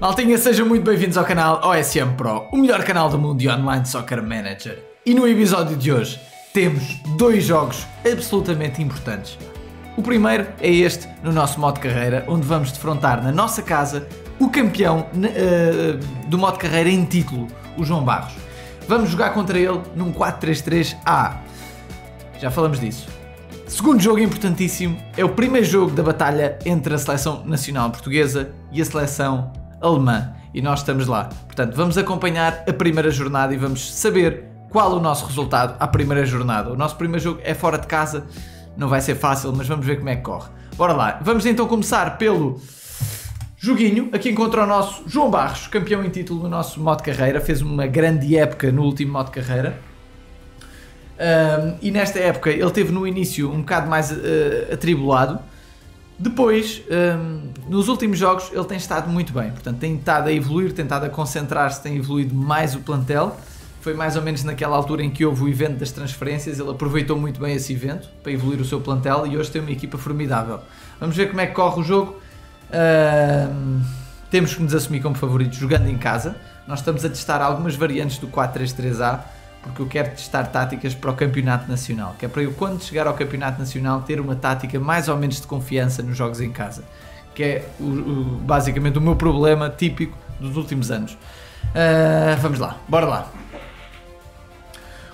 Maltinha, sejam muito bem-vindos ao canal OSM Pro, o melhor canal do mundo de Online Soccer Manager. E no episódio de hoje temos dois jogos absolutamente importantes. O primeiro é este, no nosso modo carreira, onde vamos defrontar na nossa casa o campeão do modo carreira em título, o João Barros. Vamos jogar contra ele num 4-3-3-A. Já falamos disso. Segundo jogo importantíssimo é o primeiro jogo da batalha entre a seleção nacional portuguesa e a seleção alemã. E nós estamos lá. Portanto, vamos acompanhar a primeira jornada e vamos saber qual o nosso resultado à primeira jornada. O nosso primeiro jogo é fora de casa. Não vai ser fácil, mas vamos ver como é que corre. Bora lá. Vamos então começar pelo joguinho, aqui encontra o nosso João Barros, campeão em título do nosso modo carreira, fez uma grande época no último modo carreira. E nesta época ele teve no início um bocado mais atribulado, depois nos últimos jogos ele tem estado muito bem, portanto tem estado a evoluir, tem estado a concentrar-se, tem evoluído mais o plantel. Foi mais ou menos naquela altura em que houve o evento das transferências, ele aproveitou muito bem esse evento para evoluir o seu plantel e hoje tem uma equipa formidável. Vamos ver como é que corre o jogo. Temos que nos assumir como favoritos jogando em casa. Nós estamos a testar algumas variantes do 4-3-3-A porque eu quero testar táticas para o campeonato nacional, que é para eu, quando chegar ao campeonato nacional, ter uma tática mais ou menos de confiança nos jogos em casa, que é basicamente o meu problema típico dos últimos anos. Vamos lá, bora lá.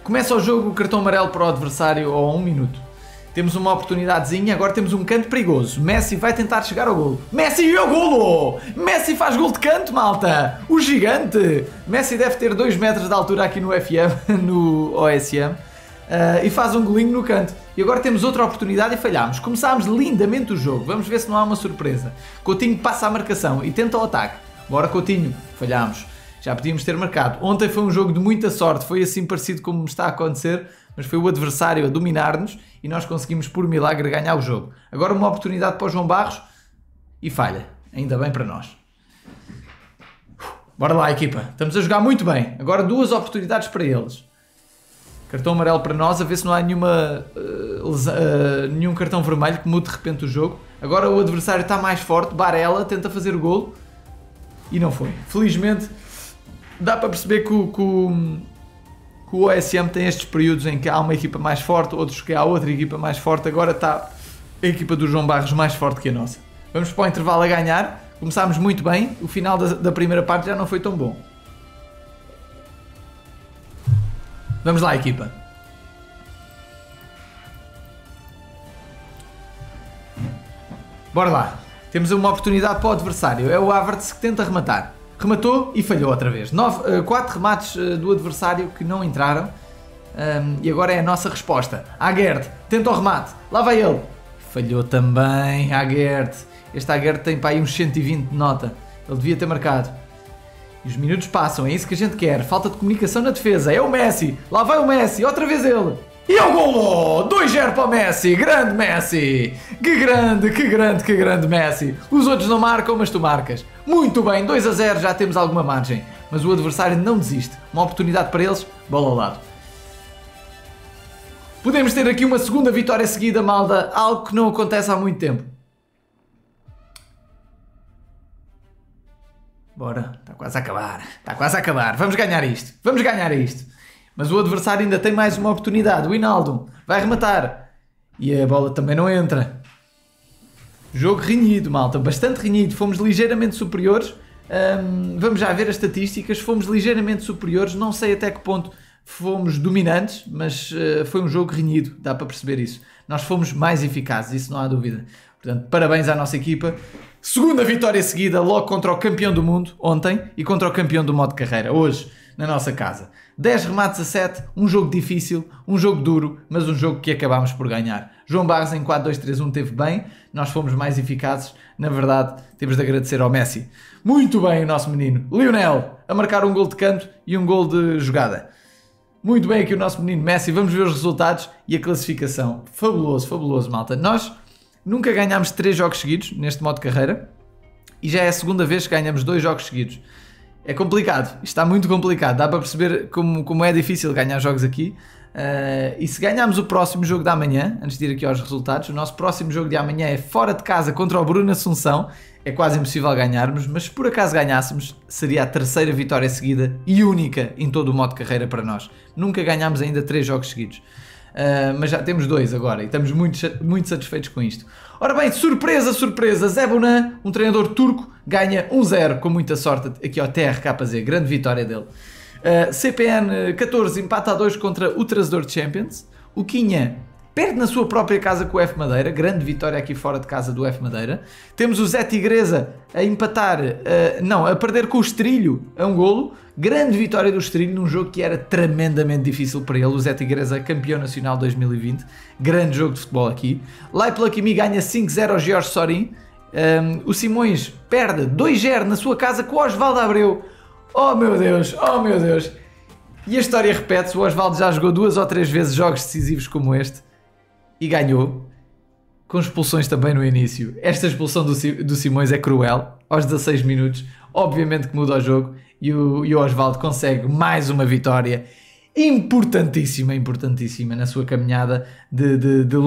Começa o jogo, cartão amarelo para o adversário ao 1 minuto. Temos uma oportunidadezinha, agora temos um canto perigoso. Messi vai tentar chegar ao golo. Messi e o golo! Messi faz gol de canto, malta! O gigante! Messi deve ter 2 metros de altura aqui no FM, no OSM, e faz um golinho no canto. E agora temos outra oportunidade e falhámos. Começámos lindamente o jogo, vamos ver se não há uma surpresa. Coutinho passa a marcação e tenta o ataque. Bora Coutinho, falhámos. Já podíamos ter marcado. Ontem foi um jogo de muita sorte, foi assim parecido como me está a acontecer, mas foi o adversário a dominar-nos e nós conseguimos por milagre ganhar o jogo. Agora uma oportunidade para o João Barros e falha. Ainda bem para nós. Bora lá, equipa. Estamos a jogar muito bem. Agora duas oportunidades para eles. Cartão amarelo para nós, a ver se não há nenhuma, nenhum cartão vermelho que mude de repente o jogo. Agora o adversário está mais forte. Barella tenta fazer o golo e não foi. Felizmente, dá para perceber que o OSM tem estes períodos em que há uma equipa mais forte, outros que há outra equipa mais forte. Agora está a equipa do João Barros mais forte que a nossa. Vamos para o intervalo a ganhar. Começámos muito bem, o final da primeira parte já não foi tão bom. Vamos lá, equipa. Bora lá. Temos uma oportunidade para o adversário. É o Havertz que tenta rematar. Rematou e falhou outra vez. 4 remates do adversário que não entraram. E agora é a nossa resposta. Agüer tenta o remate. Lá vai ele. Falhou também. Agüer. Este Agüer tem para aí uns 120 de nota. Ele devia ter marcado. E os minutos passam. É isso que a gente quer. Falta de comunicação na defesa. É o Messi. Lá vai o Messi. Outra vez ele. E é o golo! 2-0 para o Messi! Grande Messi! Que grande, que grande, que grande Messi! Os outros não marcam, mas tu marcas. Muito bem, 2-0, já temos alguma margem. Mas o adversário não desiste. Uma oportunidade para eles, bola ao lado. Podemos ter aqui uma segunda vitória seguida, malta. Algo que não acontece há muito tempo. Bora, está quase a acabar. Está quase a acabar. Vamos ganhar isto. Vamos ganhar isto. Mas o adversário ainda tem mais uma oportunidade. O Inaldo vai rematar. E a bola também não entra. Jogo renhido, malta. Bastante renhido. Fomos ligeiramente superiores. Vamos já ver as estatísticas. Fomos ligeiramente superiores. Não sei até que ponto fomos dominantes, mas foi um jogo renhido. Dá para perceber isso. Nós fomos mais eficazes. Isso não há dúvida. Portanto, parabéns à nossa equipa. Segunda vitória seguida, logo contra o campeão do mundo, ontem, e contra o campeão do modo carreira, hoje, na nossa casa. 10 remates a 7, um jogo difícil, um jogo duro, mas um jogo que acabámos por ganhar. João Barros em 4-2-3-1 teve bem, nós fomos mais eficazes, na verdade temos de agradecer ao Messi. Muito bem o nosso menino, Lionel, a marcar um gol de canto e um gol de jogada. Muito bem aqui o nosso menino Messi, vamos ver os resultados e a classificação. Fabuloso, fabuloso, malta. Nós nunca ganhámos 3 jogos seguidos neste modo de carreira e já é a segunda vez que ganhamos 2 jogos seguidos. É complicado, isto está muito complicado, dá para perceber como é difícil ganhar jogos aqui. E se ganharmos o próximo jogo de amanhã, antes de ir aqui aos resultados, o nosso próximo jogo de amanhã é fora de casa contra o Bruno Assunção, é quase impossível ganharmos, mas se por acaso ganhássemos, seria a terceira vitória seguida e única em todo o modo carreira para nós. Nunca ganhámos ainda 3 jogos seguidos. Mas já temos 2 agora e estamos muito satisfeitos com isto. Ora bem, surpresa, surpresa, Zé Bonan, um treinador turco, ganha 1-0 com muita sorte aqui ao TRKZ, grande vitória dele. CPN 14 empata a 2 contra o Trasdor Champions. O Quinha perde na sua própria casa com o F Madeira, grande vitória aqui fora de casa do F Madeira. Temos o Zé Tigreza a empatar, a perder com o Estrilho a 1 golo, grande vitória do Estrilho num jogo que era tremendamente difícil para ele. O Zé Tigreza, campeão nacional 2020, grande jogo de futebol aqui. Laip Lucky Me ganha 5-0 ao Jorge Sorin. O Simões perde 2-0 na sua casa com o Osvaldo Abreu. Oh meu Deus, oh meu Deus! E a história repete-se, o Osvaldo já jogou 2 ou 3 vezes jogos decisivos como este. E ganhou, com expulsões também no início. Esta expulsão do Simões é cruel, aos 16 minutos, obviamente que muda o jogo, e o Osvaldo consegue mais uma vitória importantíssima, importantíssima na sua caminhada de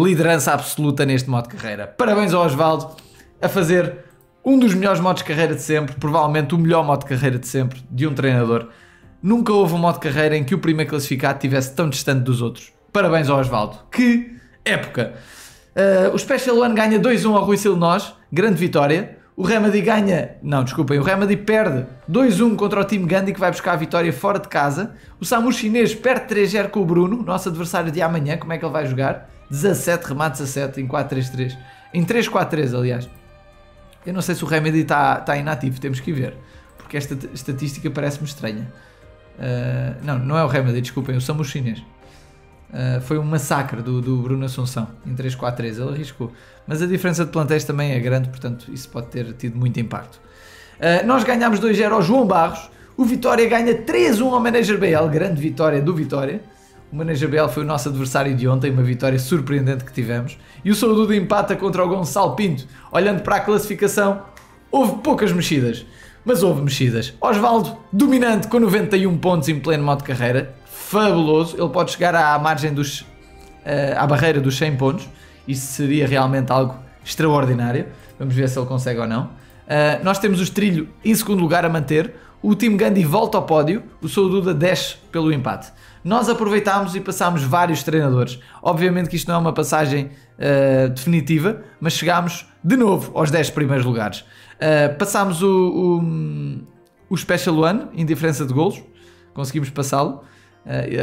liderança absoluta neste modo de carreira. Parabéns ao Osvaldo, a fazer um dos melhores modos de carreira de sempre, provavelmente o melhor modo de carreira de sempre de um treinador. Nunca houve um modo de carreira em que o primeiro classificado estivesse tão distante dos outros. Parabéns ao Osvaldo, que época! O Special One ganha 2-1 ao Rui Silnós, grande vitória. O Remedy ganha... Não, desculpem, o Remedy perde 2-1 contra o time Gandhi, que vai buscar a vitória fora de casa. O Samu chinês perde 3-0 com o Bruno, nosso adversário de amanhã. Como é que ele vai jogar? 17 remates a 7 em 4-3-3. Em 3-4-3, aliás. Eu não sei se o Remedy está inativo, temos que ver. Porque esta estatística parece-me estranha. Não é o Remedy, desculpem, é o Samu chinês. Foi um massacre do Bruno Assunção em 3-4-3, ele arriscou, mas a diferença de plantéis também é grande, portanto isso pode ter tido muito impacto. Nós ganhámos 2-0 ao João Barros. O Vitória ganha 3-1 ao Manager BL, grande vitória do Vitória. O Manager BL foi o nosso adversário de ontem, uma vitória surpreendente que tivemos. E o Sol Duda empata contra o Gonçalo Pinto. Olhando para a classificação, houve poucas mexidas, mas houve mexidas. Osvaldo dominante com 91 pontos em pleno modo de carreira. Fabuloso, ele pode chegar à margem dos... à barreira dos 100 pontos. Isso seria realmente algo extraordinário. Vamos ver se ele consegue ou não. Nós temos o Estrilho em segundo lugar a manter. O time Gandhi volta ao pódio. O Sol Duda desce pelo empate. Nós aproveitámos e passámos vários treinadores. Obviamente que isto não é uma passagem definitiva, mas chegámos de novo aos 10 primeiros lugares. Passámos o Special One em diferença de golos. Conseguimos passá-lo.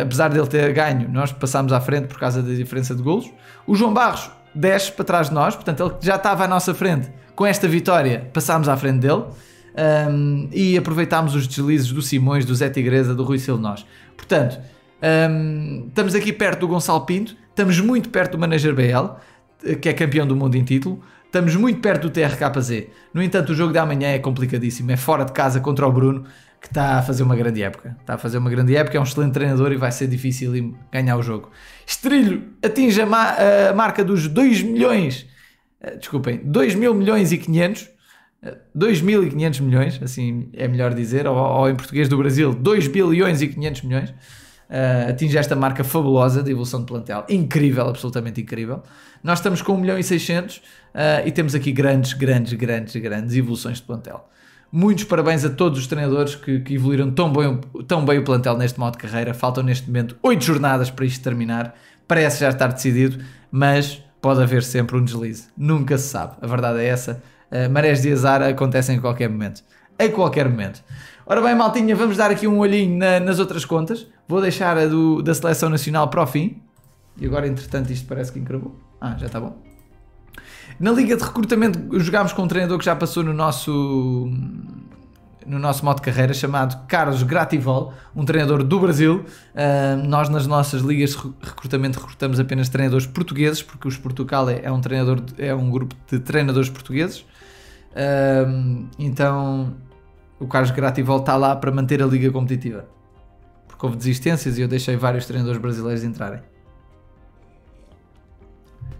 Apesar dele ter ganho, nós passámos à frente por causa da diferença de golos. O João Barros desce para trás de nós, portanto ele já estava à nossa frente. Com esta vitória passámos à frente dele, e aproveitámos os deslizes do Simões, do Zé Tigreza, do Rui Silnós. Portanto, estamos aqui perto do Gonçalo Pinto, estamos muito perto do Manager BL, que é campeão do mundo em título. Estamos muito perto do TRKZ. No entanto, o jogo de amanhã é complicadíssimo. É fora de casa contra o Bruno, que está a fazer uma grande época. Está a fazer uma grande época, é um excelente treinador e vai ser difícil ganhar o jogo. Estrilho atinge a marca dos 2 milhões... Desculpem, 2.500.000. 2.500 milhões, assim é melhor dizer, ou em português do Brasil, 2.500.000.000. Atinge esta marca fabulosa de evolução de plantel, incrível, absolutamente incrível. Nós estamos com 1.600.000 e temos aqui grandes evoluções de plantel. Muitos parabéns a todos os treinadores que evoluíram tão bem o plantel neste modo de carreira. Faltam neste momento 8 jornadas para isto terminar, parece já estar decidido, mas pode haver sempre um deslize, nunca se sabe, a verdade é essa. Marés de azar acontecem a qualquer momento. Ora bem, maltinha, vamos dar aqui um olhinho nas outras contas. Vou deixar a da Seleção Nacional para o fim. E agora, entretanto, isto parece que encravou. Ah, já está bom. Na Liga de Recrutamento jogámos com um treinador que já passou no nosso modo de carreira, chamado Carlos Gratival, um treinador do Brasil. Nós, nas nossas ligas de recrutamento, recrutamos apenas treinadores portugueses, porque os Portugal é um grupo de treinadores portugueses. Então... o Carlos Gratival está lá para manter a liga competitiva, porque houve desistências e eu deixei vários treinadores brasileiros entrarem.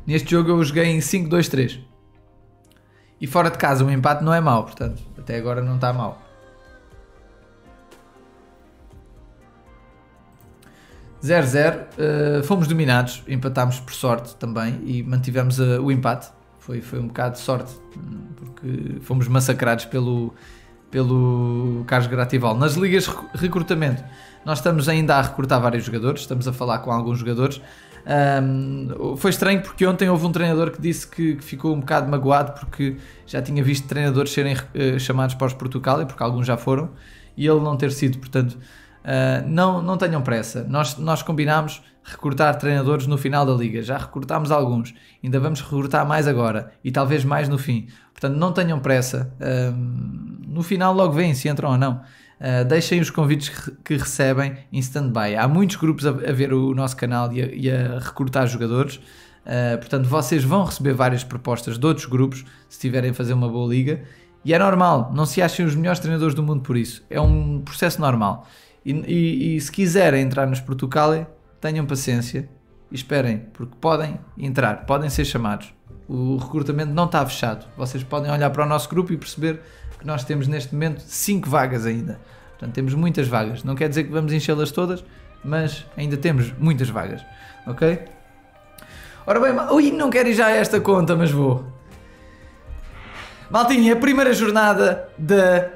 Neste jogo eu joguei em 5-2-3 e fora de casa um empate não é mau, portanto até agora não está mau. Fomos dominados, empatámos por sorte também e mantivemos o empate. Foi um bocado de sorte, porque fomos massacrados pelo Carlos Gratival. Nas ligas de recrutamento, nós estamos ainda a recrutar vários jogadores, estamos a falar com alguns jogadores. Foi estranho porque ontem houve um treinador que disse que ficou um bocado magoado porque já tinha visto treinadores serem chamados para os Portugal, e porque alguns já foram, e ele não ter sido. Portanto, não tenham pressa. Nós combinámos recrutar treinadores no final da liga, já recrutámos alguns, ainda vamos recrutar mais agora e talvez mais no fim. Portanto, não tenham pressa, no final logo veem se entram ou não. Deixem os convites que recebem em stand-by. Há muitos grupos a ver o nosso canal e a recrutar jogadores, portanto vocês vão receber várias propostas de outros grupos se tiverem a fazer uma boa liga, e é normal, não se achem os melhores treinadores do mundo por isso, é um processo normal. E se quiserem entrar nos Portugal, tenham paciência e esperem, porque podem entrar, podem ser chamados, o recrutamento não está fechado. Vocês podem olhar para o nosso grupo e perceber que nós temos neste momento 5 vagas ainda, portanto temos muitas vagas, não quer dizer que vamos enchê-las todas, mas ainda temos muitas vagas, ok? Ora bem, ui, não quero ir já a esta conta, mas vou. Maltinha, a primeira jornada da...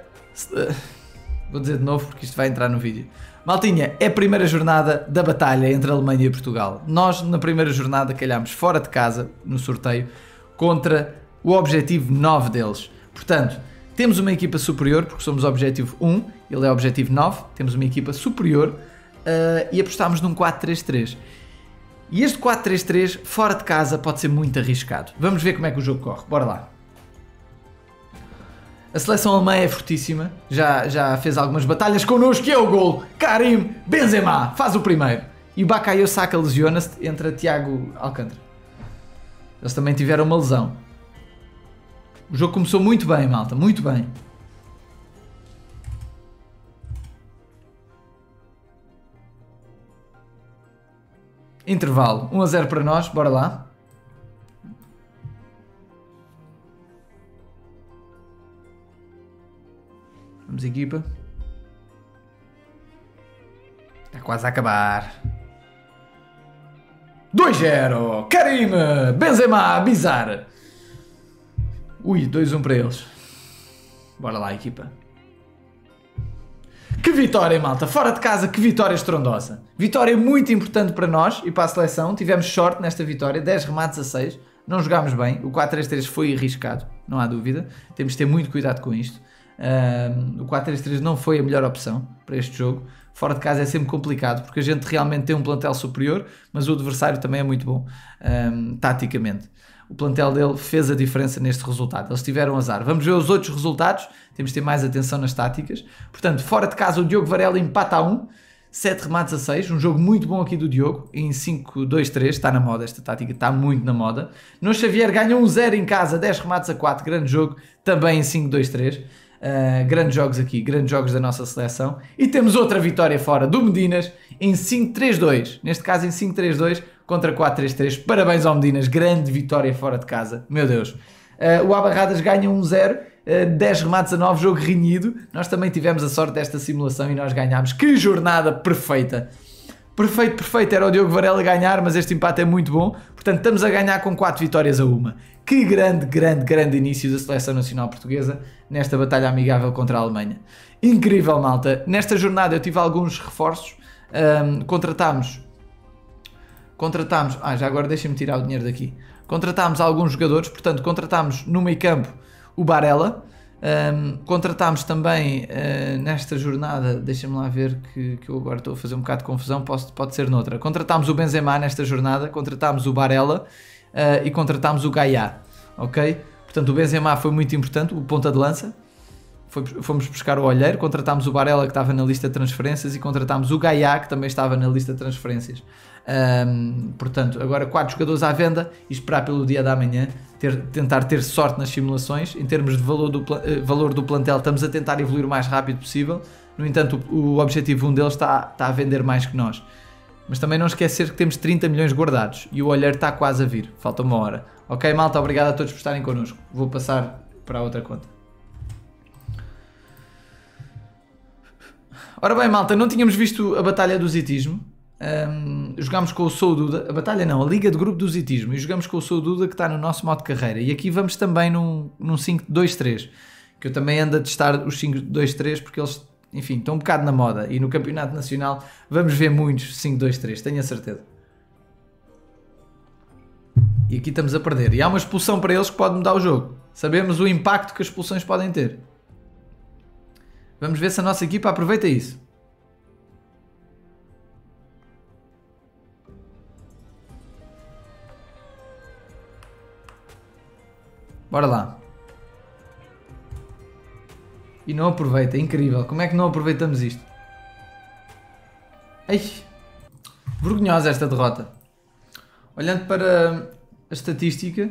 Vou dizer de novo porque isto vai entrar no vídeo. Maltinha, é a primeira jornada da batalha entre a Alemanha e Portugal. Nós, na primeira jornada, calhámos fora de casa, no sorteio, contra o objetivo 9 deles. Portanto, temos uma equipa superior, porque somos objetivo 1, ele é objetivo 9, temos uma equipa superior, e apostámos num 4-3-3. E este 4-3-3, fora de casa, pode ser muito arriscado. Vamos ver como é que o jogo corre, bora lá. A seleção alemã é fortíssima, já fez algumas batalhas connosco, e é o golo. Karim Benzema faz o primeiro. E o Bakayo Saka lesiona-se, entra Tiago Alcântara. Eles também tiveram uma lesão. O jogo começou muito bem, malta, muito bem. Intervalo, 1-0 para nós, bora lá. Vamos, equipa. Está quase a acabar. 2-0, Karim Benzema, bizarro. Ui, 2-1 para eles. Bora lá, equipa. Que vitória, malta. Fora de casa, que vitória estrondosa. Vitória muito importante para nós e para a seleção. Tivemos sorte nesta vitória. 10 remates a 6. Não jogámos bem. O 4-3-3 foi arriscado, não há dúvida. Temos de ter muito cuidado com isto. O 4-3-3 não foi a melhor opção para este jogo. Fora de casa é sempre complicado, porque a gente realmente tem um plantel superior, mas o adversário também é muito bom, taticamente. O plantel dele fez a diferença neste resultado. Eles tiveram azar. Vamos ver os outros resultados. Temos de ter mais atenção nas táticas. Portanto, fora de casa, o Diogo Varela empata a 1. 7 remates a 6. Um jogo muito bom aqui do Diogo. Em 5-2-3. Está na moda esta tática. Está muito na moda. No Xavier ganha 1-0 em casa. 10 remates a 4. Grande jogo. Também em 5-2-3. Grandes jogos aqui. Grandes jogos da nossa seleção. E temos outra vitória fora do Medinas. Em 5-3-2. Neste caso, em 5-3-2. Contra 4-3-3, parabéns ao Medinas, grande vitória fora de casa, meu Deus. O Abarradas ganha 1-0, 10 remates a 9, jogo renhido. Nós também tivemos a sorte desta simulação e nós ganhámos. Que jornada perfeita! Perfeito, perfeito, era o Diogo Varela ganhar, mas este empate é muito bom. Portanto, estamos a ganhar com 4 vitórias a 1. Que grande início da Seleção Nacional Portuguesa nesta batalha amigável contra a Alemanha. Incrível, malta. Nesta jornada eu tive alguns reforços, contratámos, já agora deixem-me tirar o dinheiro daqui, contratámos alguns jogadores. Portanto, contratámos no meio campo o Barella, contratámos também nesta jornada, deixem-me lá ver que eu agora estou a fazer um bocado de confusão, pode ser noutra, contratámos o Benzema nesta jornada, contratámos o Barella e contratámos o Gaia, ok? Portanto, o Benzema foi muito importante, o ponta de lança, fomos buscar o Olheiro, contratámos o Barella que estava na lista de transferências e contratámos o Gaia que também estava na lista de transferências. Portanto, agora 4 jogadores à venda e esperar pelo dia da manhã, tentar ter sorte nas simulações. Em termos de valor do plantel, estamos a tentar evoluir o mais rápido possível. No entanto, o objetivo 1 deles está a vender mais que nós, mas também não esquecer que temos 30 milhões guardados e o Olheiro está quase a vir, falta uma hora, ok, malta? Obrigado a todos por estarem connosco, vou passar para a outra conta. Ora bem, malta, não tínhamos visto a batalha do Zitismo. jogámos com o Sol Duda, a batalha não, a liga de grupo do Zitismo, e jogámos com o Sol Duda que está no nosso modo de carreira, e aqui vamos também num 5-2-3, que eu também ando a testar os 5-2-3 porque eles, enfim, estão um bocado na moda, e no campeonato nacional vamos ver muitos 5-2-3, tenho a certeza. E aqui estamos a perder, e há uma expulsão para eles que pode mudar o jogo, sabemos o impacto que as expulsões podem ter. Vamos ver se a nossa equipa aproveita isso. Bora lá. E não aproveita, é incrível. Como é que não aproveitamos isto? Ai, vergonhosa esta derrota. Olhando para a estatística,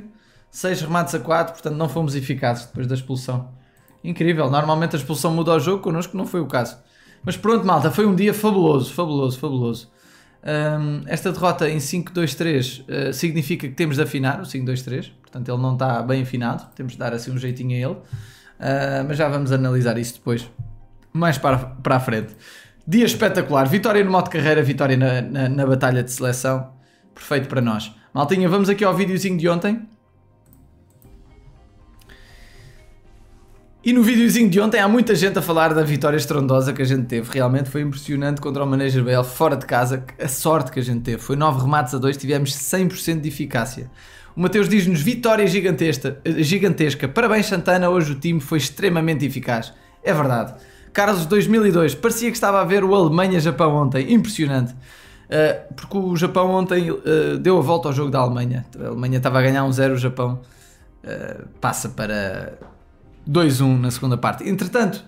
6 remates a 4, portanto não fomos eficazes depois da expulsão. Incrível, normalmente a expulsão muda o jogo, connosco não foi o caso. Mas pronto, malta, foi um dia fabuloso, fabuloso, fabuloso. Esta derrota em 5-2-3 significa que temos de afinar o 5-2-3, portanto ele não está bem afinado, temos de dar assim um jeitinho a ele, mas já vamos analisar isso depois, mais para a frente. Dia espetacular, vitória no modo de carreira, vitória na batalha de seleção, perfeito para nós. Maltinha, vamos aqui ao videozinho de ontem. E no videozinho de ontem há muita gente a falar da vitória estrondosa que a gente teve. Realmente foi impressionante contra o Manager BL fora de casa. A sorte que a gente teve foi 9 remates a 2, tivemos 100% de eficácia. O Mateus diz-nos vitória gigantesca. Parabéns Santana, hoje o time foi extremamente eficaz. É verdade. Carlos 2002, parecia que estava a ver o Alemanha-Japão ontem. Impressionante. Porque o Japão ontem deu a volta ao jogo da Alemanha. A Alemanha estava a ganhar 1-0, o Japão passa para 2-1 na segunda parte. Entretanto,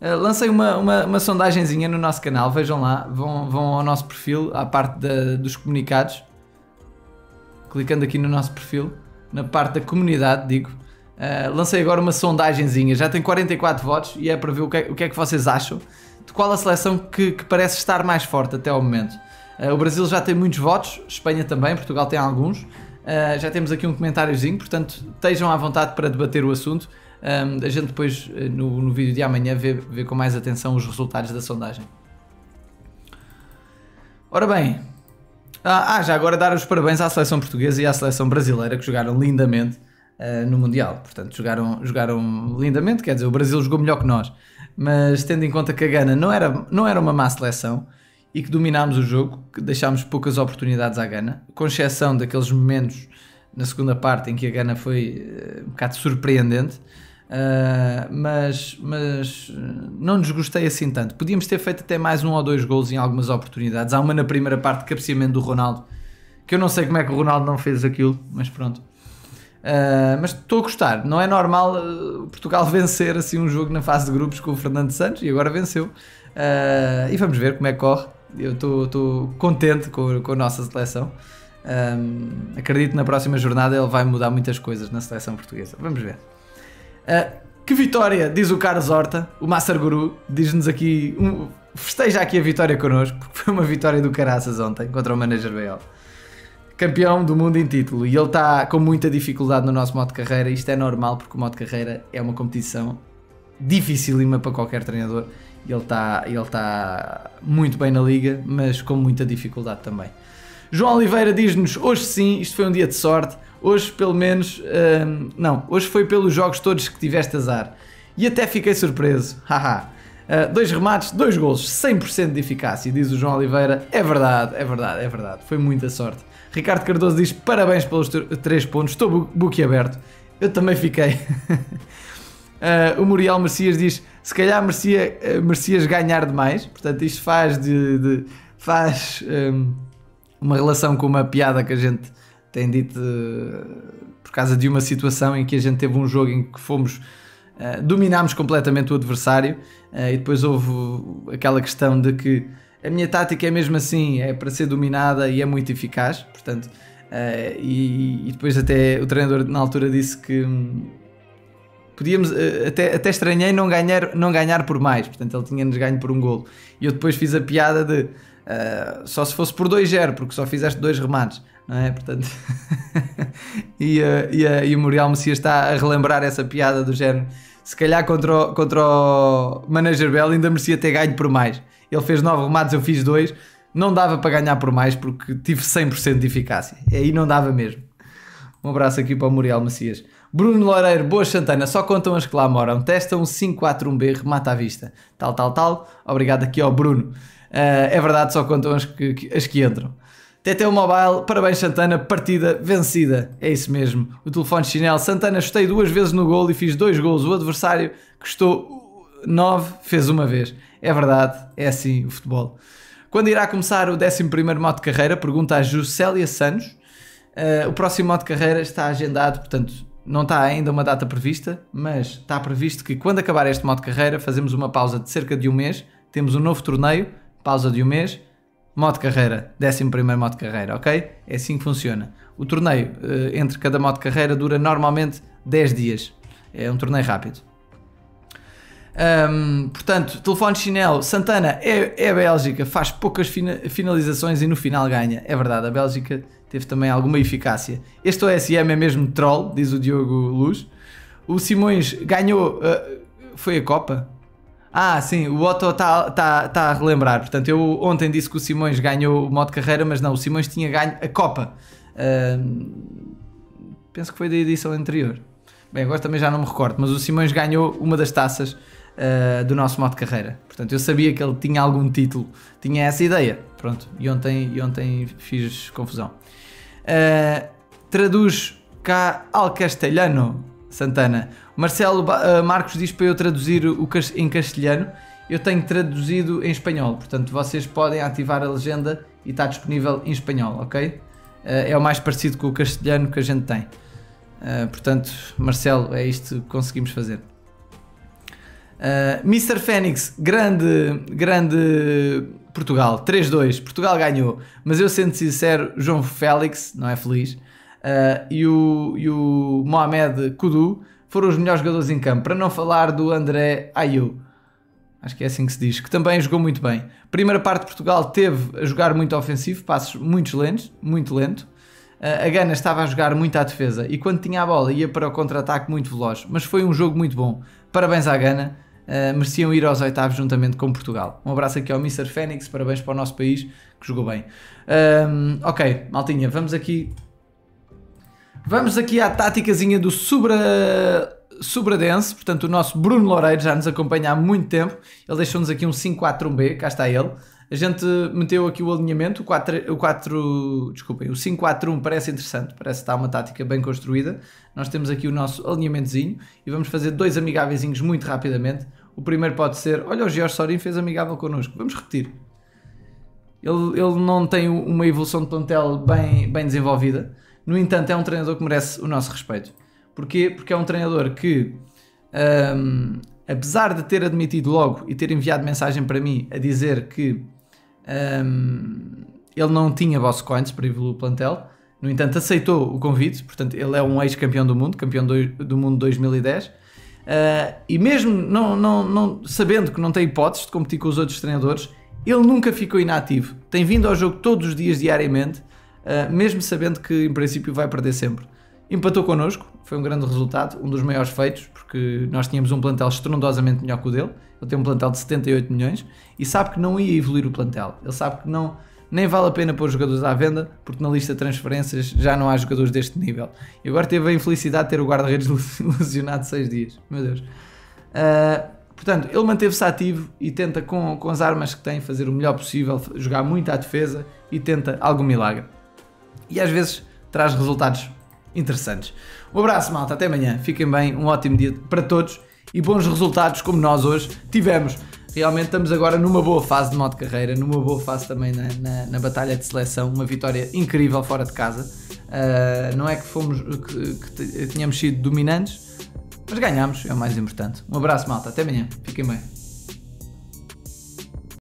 lancei uma sondagenzinha no nosso canal, vejam lá, vão ao nosso perfil, à parte dos comunicados, clicando aqui no nosso perfil, na parte da comunidade, digo, lancei agora uma sondagenzinha, já tem 44 votos e é para ver o que é que vocês acham, de qual a seleção que parece estar mais forte até ao momento. O Brasil já tem muitos votos, Espanha também, Portugal tem alguns. Já temos aqui um comentáriozinho, portanto estejam à vontade para debater o assunto. A gente depois no vídeo de amanhã vê com mais atenção os resultados da sondagem. Ora bem, já agora dar os parabéns à seleção portuguesa e à seleção brasileira que jogaram lindamente no Mundial. Portanto jogaram lindamente, quer dizer, o Brasil jogou melhor que nós, mas tendo em conta que a Gana não era uma má seleção e que dominámos o jogo, que deixámos poucas oportunidades à Gana, com exceção daqueles momentos na segunda parte em que a Gana foi um bocado surpreendente, mas não nos gostei assim tanto. Podíamos ter feito até mais 1 ou 2 golos em algumas oportunidades. Há uma na primeira parte de cabeceamento do Ronaldo, que eu não sei como é que o Ronaldo não fez aquilo, mas pronto. Mas estou a gostar, não é normal Portugal vencer assim um jogo na fase de grupos com o Fernando Santos, e agora venceu. E vamos ver como é que corre. Eu estou contente com a nossa seleção. Acredito que na próxima jornada ele vai mudar muitas coisas na seleção portuguesa. Vamos ver. Que vitória, diz o Carlos Horta. O Master Guru diz-nos aqui, festeja aqui a vitória connosco, porque foi uma vitória do caraças ontem contra o Manager BL. Campeão do mundo em título, e ele está com muita dificuldade no nosso modo de carreira. Isto é normal, porque o modo de carreira é uma competição dificílima para qualquer treinador. Ele está muito bem na liga, mas com muita dificuldade também. João Oliveira diz-nos, hoje sim, isto foi um dia de sorte. Hoje pelo menos, hoje foi pelos jogos todos que tiveste azar. E até fiquei surpreso, haha. 2 remates, 2 golos, 100% de eficácia, diz o João Oliveira. É verdade, é verdade, é verdade, foi muita sorte. Ricardo Cardoso diz, parabéns pelos 3 pontos, estou boquiaberto. Eu também fiquei. O Muriel Macias diz, se calhar merecias ganhar demais. Portanto isto faz uma relação com uma piada que a gente tem dito por causa de uma situação em que a gente teve um jogo em que dominámos completamente o adversário, e depois houve aquela questão de que a minha tática é mesmo assim, é para ser dominada e é muito eficaz, portanto, e depois até o treinador na altura disse que podíamos, até estranhei não ganhar por mais, portanto ele tinha-nos ganho por um golo, e eu depois fiz a piada de só se fosse por 2-0, porque só fizeste 2 remates, não é? Portanto, e o Muriel Messias está a relembrar essa piada do género, se calhar contra o Manager BL ainda merecia ter ganho por mais, ele fez 9 remates, eu fiz 2, não dava para ganhar por mais porque tive 100% de eficácia. Aí não dava mesmo. Um abraço aqui para o Muriel Macias. Bruno Loureiro, boa Santana, só contam as que lá moram. Testam 541B, remata à vista. Tal, tal, tal. Obrigado aqui ao Bruno. É verdade, só contam as que entram. TT Mobile, parabéns Santana, partida vencida. É isso mesmo. O telefone de chinelo. Santana, chutei 2 vezes no golo e fiz 2 golos. O adversário custou 9, fez 1 vez. É verdade, é assim o futebol. Quando irá começar o 11º modo de carreira? Pergunta a Juscelia Santos. O próximo modo de carreira está agendado, portanto... Não está ainda uma data prevista, mas está previsto que quando acabar este modo de carreira fazemos uma pausa de cerca de 1 mês, temos um novo torneio, pausa de 1 mês, modo de carreira, 11º modo de carreira, ok? É assim que funciona. O torneio entre cada modo de carreira dura normalmente 10 dias, é um torneio rápido. Portanto, telefone de chinelo, Santana é a Bélgica, faz poucas finalizações e no final ganha. É verdade, a Bélgica teve também alguma eficácia. Este OSM é mesmo troll, diz o Diogo Luz. O Simões ganhou, foi a Copa? Ah sim, o Otto está a relembrar. Portanto, eu ontem disse que o Simões ganhou o modo de carreira, mas não, o Simões tinha ganho a Copa. Penso que foi da edição anterior. Bem, agora também já não me recordo, mas o Simões ganhou uma das taças do nosso modo de carreira. Portanto, eu sabia que ele tinha algum título, tinha essa ideia. Pronto, e ontem fiz confusão. Traduz cá ao castelhano, Santana. Marcelo Marcos diz para eu traduzir em castelhano. Eu tenho traduzido em espanhol, portanto vocês podem ativar a legenda e está disponível em espanhol, ok? É o mais parecido com o castelhano que a gente tem. Portanto, Marcelo, é isto que conseguimos fazer. Mr. Fénix, grande Portugal, 3-2, Portugal ganhou, mas eu sendo sincero, João Félix não é feliz e o Mohamed Kudu foram os melhores jogadores em campo, para não falar do André Ayew, acho que é assim que se diz, que também jogou muito bem. Primeira parte de Portugal teve a jogar muito ofensivo, passos muito lento. A Gana estava a jogar muito à defesa e quando tinha a bola ia para o contra-ataque muito veloz, mas foi um jogo muito bom. Parabéns à Gana, mereciam ir aos oitavos juntamente com Portugal. Um abraço aqui ao Mr. Fénix, parabéns para o nosso país que jogou bem. Ok, maltinha, vamos aqui à táticazinha do Sobradense, portanto o nosso Bruno Loureiro já nos acompanha há muito tempo, ele deixou-nos aqui um 5-4-1-B, cá está ele. A gente meteu aqui o alinhamento, o 5-4-1 parece interessante, parece que está uma tática bem construída. Nós temos aqui o nosso alinhamentozinho e vamos fazer 2 amigáveis muito rapidamente. O primeiro pode ser, olha, o Jorge Sorin fez amigável connosco, vamos repetir. Ele não tem uma evolução de plantel bem desenvolvida, no entanto é um treinador que merece o nosso respeito. Porquê? Porque é um treinador que... apesar de ter admitido logo e ter enviado mensagem para mim a dizer que ele não tinha boss coins para evoluir o plantel, no entanto aceitou o convite, portanto ele é um ex-campeão do mundo, campeão do mundo 2010, e mesmo não sabendo que não tem hipóteses de competir com os outros treinadores, ele nunca ficou inativo, tem vindo ao jogo todos os dias diariamente, mesmo sabendo que em princípio vai perder sempre. Empatou connosco, foi um grande resultado, um dos maiores feitos, porque nós tínhamos um plantel estrondosamente melhor que o dele. Ele tem um plantel de 78 milhões e sabe que não ia evoluir o plantel. Ele sabe que nem vale a pena pôr jogadores à venda, porque na lista de transferências já não há jogadores deste nível. E agora teve a infelicidade de ter o guarda-redes lesionado 6 dias. Meu Deus. Portanto, ele manteve-se ativo e tenta, com as armas que tem, fazer o melhor possível, jogar muito à defesa e tenta algum milagre. E às vezes traz resultados interessantes. Um abraço, malta, até amanhã, fiquem bem, um ótimo dia para todos e bons resultados como nós hoje tivemos. Realmente estamos agora numa boa fase de modo de carreira, numa boa fase também na batalha de seleção, uma vitória incrível fora de casa. Não é que tínhamos sido dominantes, mas ganhámos, é o mais importante. Um abraço, malta, até amanhã, fiquem bem.